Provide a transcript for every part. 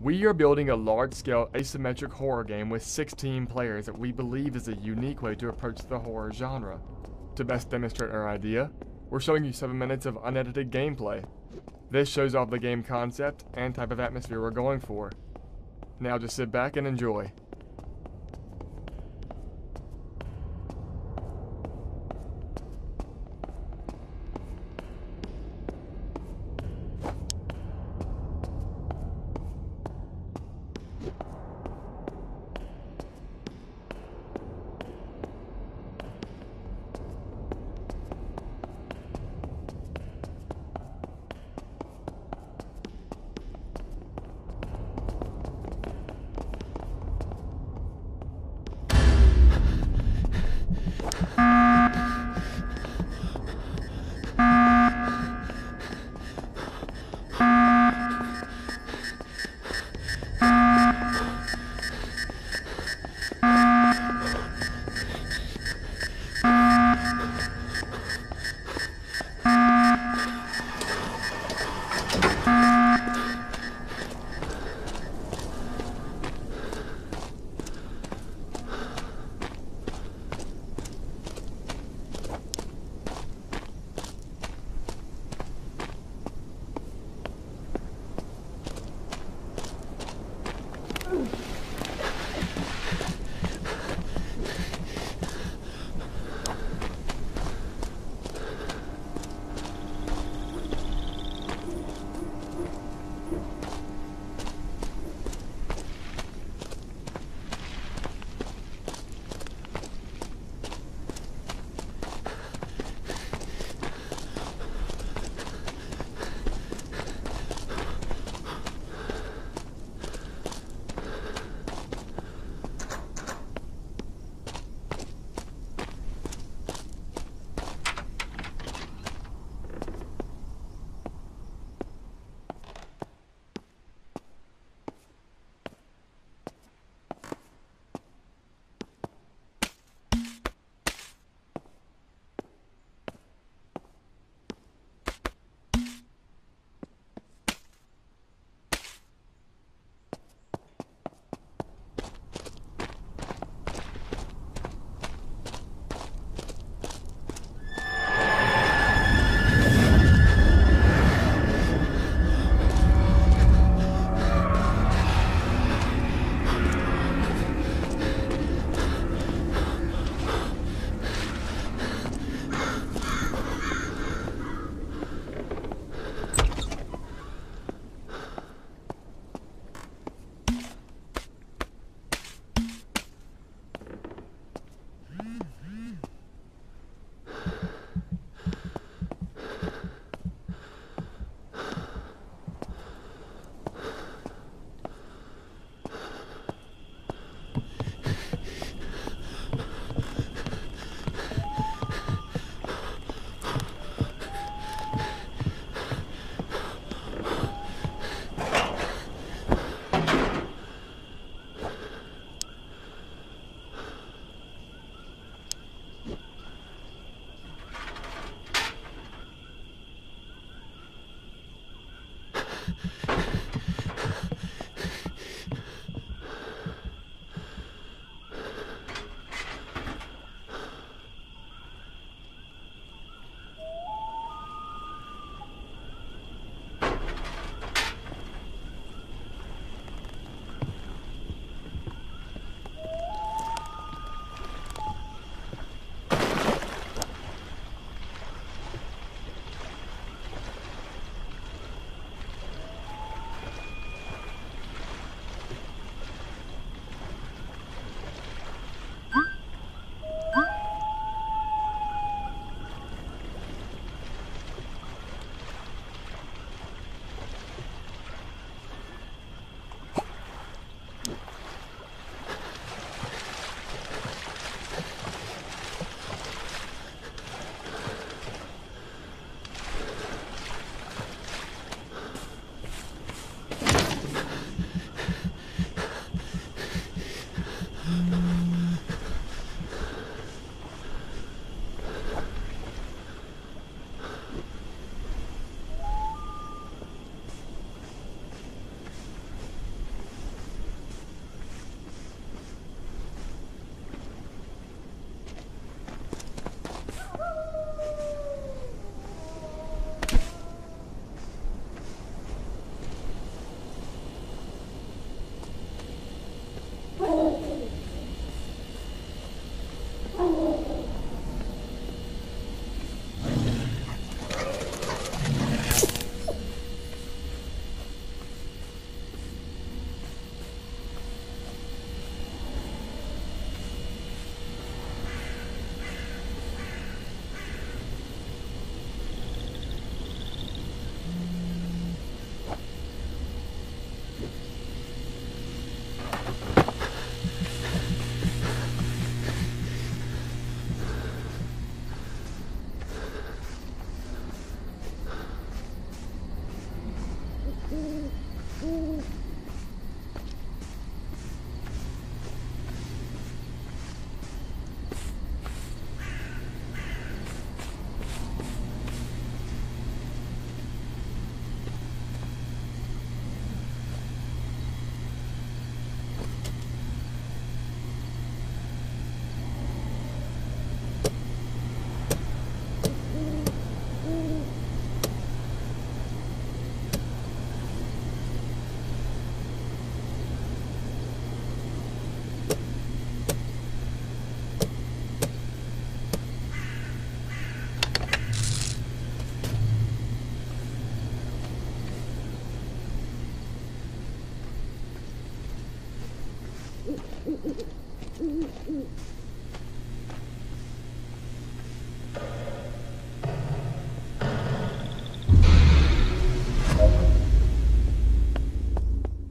We are building a large-scale asymmetric horror game with 16 players that we believe is a unique way to approach the horror genre. To best demonstrate our idea, we're showing you 7 minutes of unedited gameplay. This shows off the game concept and type of atmosphere we're going for. Now just sit back and enjoy.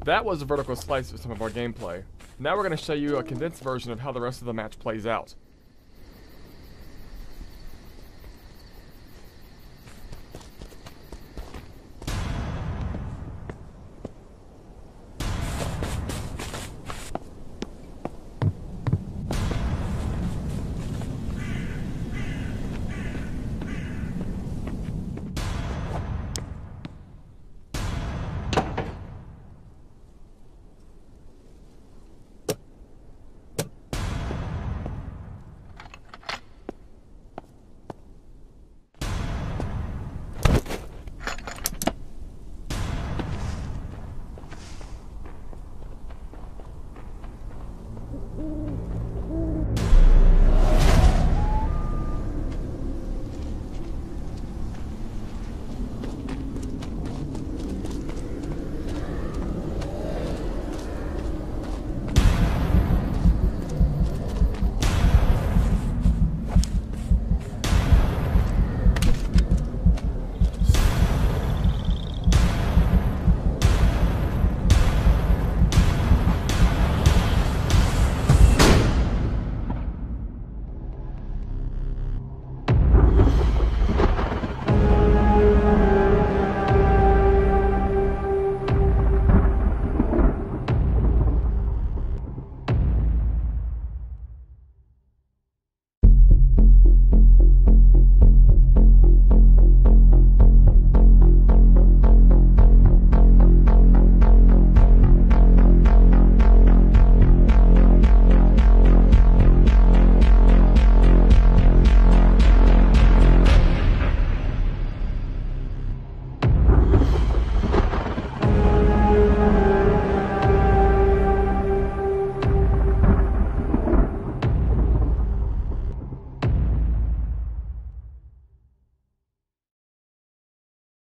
That was a vertical slice of some of our gameplay. Now we're going to show you a condensed version of how the rest of the match plays out.